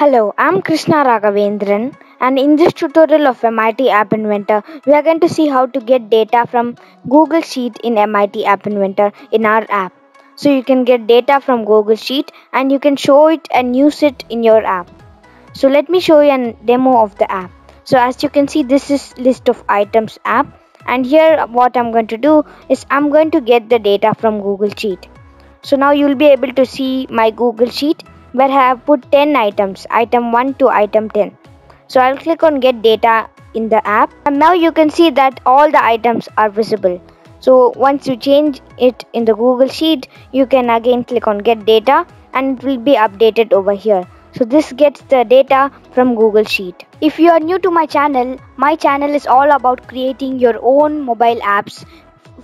Hello, I'm Krishna Raghavendran, and in this tutorial of MIT App Inventor, we are going to see how to get data from Google Sheet in MIT App Inventor in our app. So you can get data from Google Sheet and you can show it and use it in your app. So let me show you a demo of the app. So as you can see, this is list of items app, and here what I'm going to do is I'm going to get the data from Google Sheet. So now you'll be able to see my Google Sheet, where I have put 10 items, item 1 to item 10. So I'll click on get data in the app, and now you can see that all the items are visible. So once you change it in the Google Sheet, you can again click on get data and it will be updated over here. So this gets the data from Google Sheet. If you are new to my channel is all about creating your own mobile apps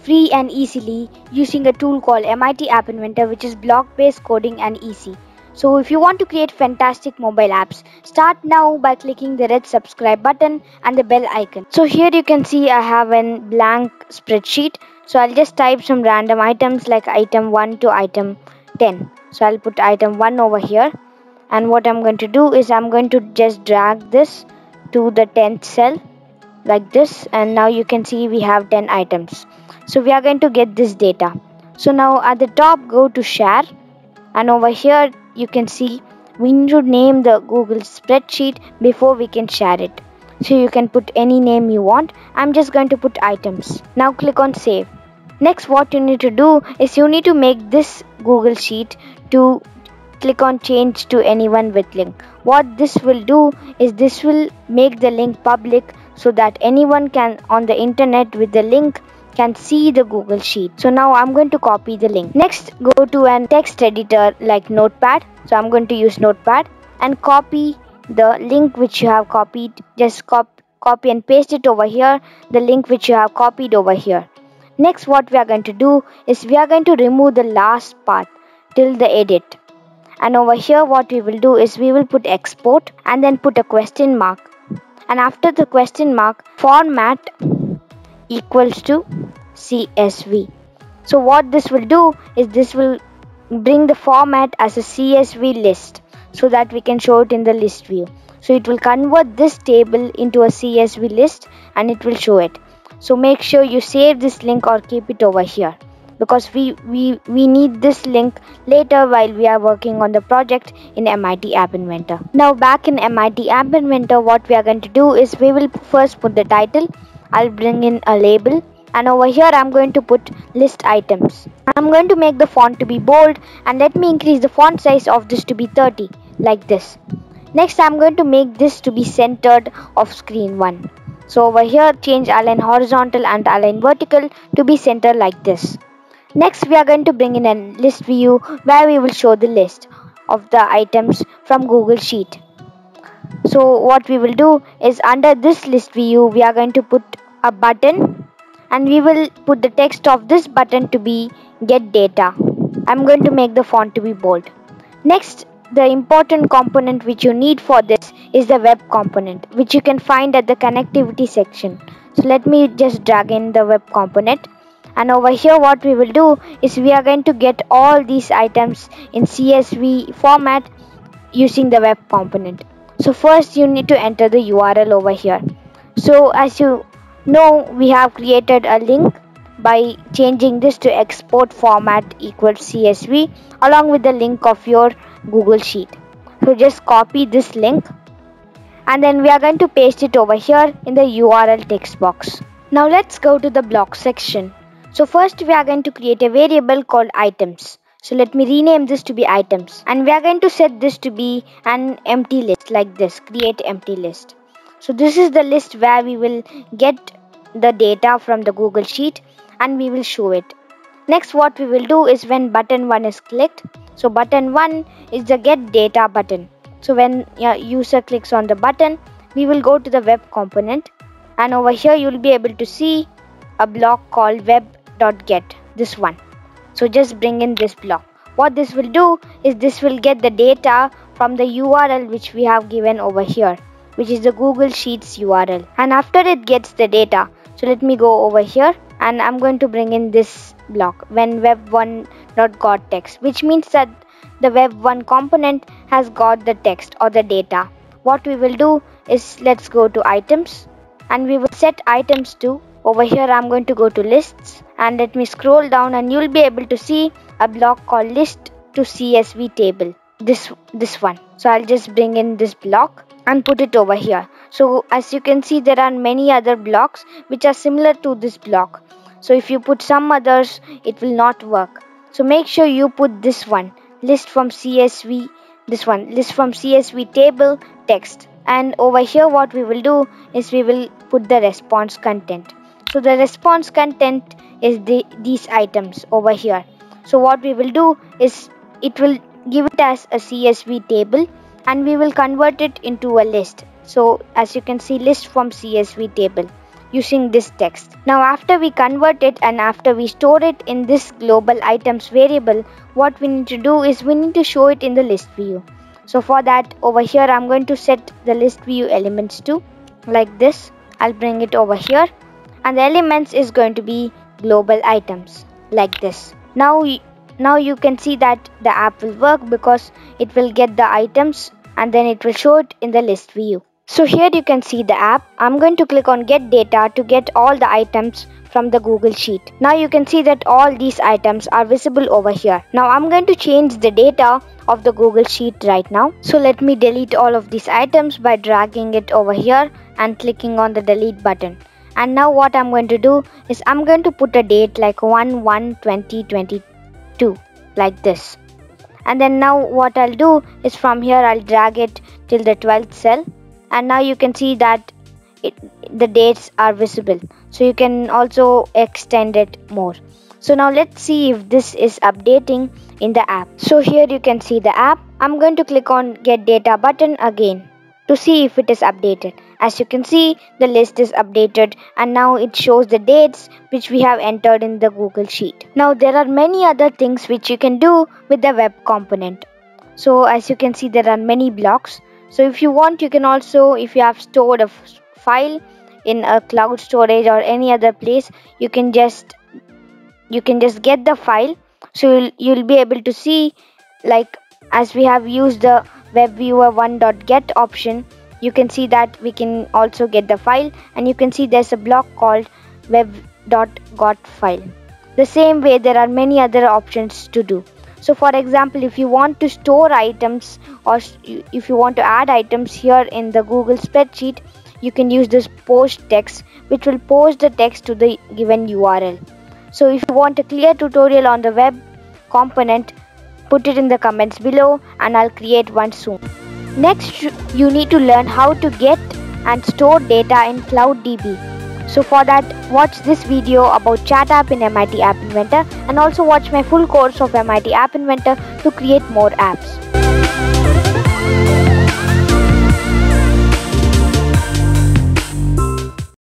free and easily using a tool called MIT App Inventor, which is block-based coding and easy. So if you want to create fantastic mobile apps, start now by clicking the red subscribe button and the bell icon. So here you can see I have a blank spreadsheet. So I'll just type some random items like item 1 to item 10. So I'll put item 1 over here. And what I'm going to do is I'm going to just drag this to the 10th cell like this. And now you can see we have 10 items. So we are going to get this data. So now at the top, go to share. And over here, you can see we need to name the Google spreadsheet before we can share it. So you can put any name you want. I'm just going to put items. Now click on save. Next, what you need to do is you need to make this Google Sheet to click on change to anyone with link. What this will do is this will make the link public so that anyone can on the internet with the link can see the Google Sheet. So now I'm going to copy the link. Next, go to a text editor like Notepad. So I'm going to use Notepad and copy the link which you have copied. Just copy and paste it over here, the link which you have copied over here. Next, what we are going to do is we are going to remove the last part till the edit. And over here, what we will do is we will put export and then put a question mark. And after the question mark, format equals to CSV. So what this will do is this will bring the format as a CSV list so that we can show it in the list view. So it will convert this table into a CSV list and it will show it. So make sure you save this link or keep it over here, because we need this link later while we are working on the project in MIT App Inventor. Now back in MIT App Inventor, what we are going to do is we will first put the title. I'll bring in a label, and over here I'm going to put list items. I'm going to make the font to be bold, and let me increase the font size of this to be 30 like this. Next, I'm going to make this to be centered of screen 1. So over here, change align horizontal and align vertical to be center like this. Next, we are going to bring in a list view where we will show the list of the items from Google Sheet. So what we will do is under this list view, we are going to put a button, and we will put the text of this button to be get data. I'm going to make the font to be bold. Next, the important component which you need for this is the web component, which you can find at the connectivity section. So let me just drag in the web component. And over here, what we will do is we are going to get all these items in CSV format using the web component. So first you need to enter the URL over here. So as you know, we have created a link by changing this to export format equals CSV along with the link of your Google Sheet. So just copy this link, and then we are going to paste it over here in the URL text box. Now let's go to the block section. So first we are going to create a variable called items. So let me rename this to be items, and we are going to set this to be an empty list like this, create empty list. So this is the list where we will get the data from the Google Sheet and we will show it. Next, what we will do is when button 1 is clicked. So button 1 is the get data button. So when your user clicks on the button, we will go to the web component, and over here you will be able to see a block called web.get, this one. So just bring in this block. What this will do is this will get the data from the URL which we have given over here, which is the Google Sheets URL. And after it gets the data, so let me go over here, and I'm going to bring in this block when web1.got text, which means that the Web1 component has got the text or the data. What we will do is, let's go to items and we will set items to, over here I'm going to go to lists, and let me scroll down and you'll be able to see a block called list to CSV table, this one. So I'll just bring in this block and put it over here. So as you can see, there are many other blocks which are similar to this block. So if you put some others, it will not work. So make sure you put this one, list from CSV, this one, list from CSV table text. And over here what we will do is we will put the response content. So the response content is these items over here. So what we will do is, it will give it as a CSV table and we will convert it into a list. So as you can see, list from CSV table using this text. Now after we convert it and after we store it in this global items variable, what we need to do is we need to show it in the list view. So for that, over here I'm going to set the list view elements to like this. I'll bring it over here and the elements is going to be global items like this. Now you can see that the app will work because it will get the items and then it will show it in the list view. So here you can see the app. I'm going to click on get data to get all the items from the Google Sheet. Now you can see that all these items are visible over here. Now I'm going to change the data of the Google Sheet right now. So let me delete all of these items by dragging it over here and clicking on the delete button. And now what I'm going to do is I'm going to put a date like 1/1/2022 like this. And then now what I'll do is from here I'll drag it till the 12th cell. And now you can see that the dates are visible. So you can also extend it more. So now let's see if this is updating in the app. So here you can see the app. I'm going to click on get data button again to see if it is updated. As you can see, the list is updated and now it shows the dates which we have entered in the Google Sheet. Now there are many other things which you can do with the web component. So as you can see, there are many blocks. So if you want, you can also, if you have stored a file in a cloud storage or any other place, you can just get the file. So you'll be able to see, like as we have used the web viewer 1.get option, you can see that we can also get the file, and you can see there's a block called web.got file. The same way there are many other options to do. So for example, if you want to store items or if you want to add items here in the Google spreadsheet, you can use this post text, which will post the text to the given URL. So if you want a clear tutorial on the web component, put it in the comments below and I'll create one soon. Next, you need to learn how to get and store data in CloudDB. So for that, watch this video about chat app in MIT App Inventor, and also watch my full course of MIT App Inventor to create more apps.